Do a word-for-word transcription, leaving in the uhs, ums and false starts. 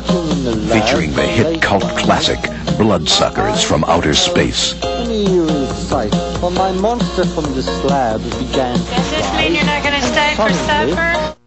featuring the hit cult classic Bloodsuckers from Outer Space. Sight, for my monster from the slab began to cry. Does this mean you're not going to stay for supper?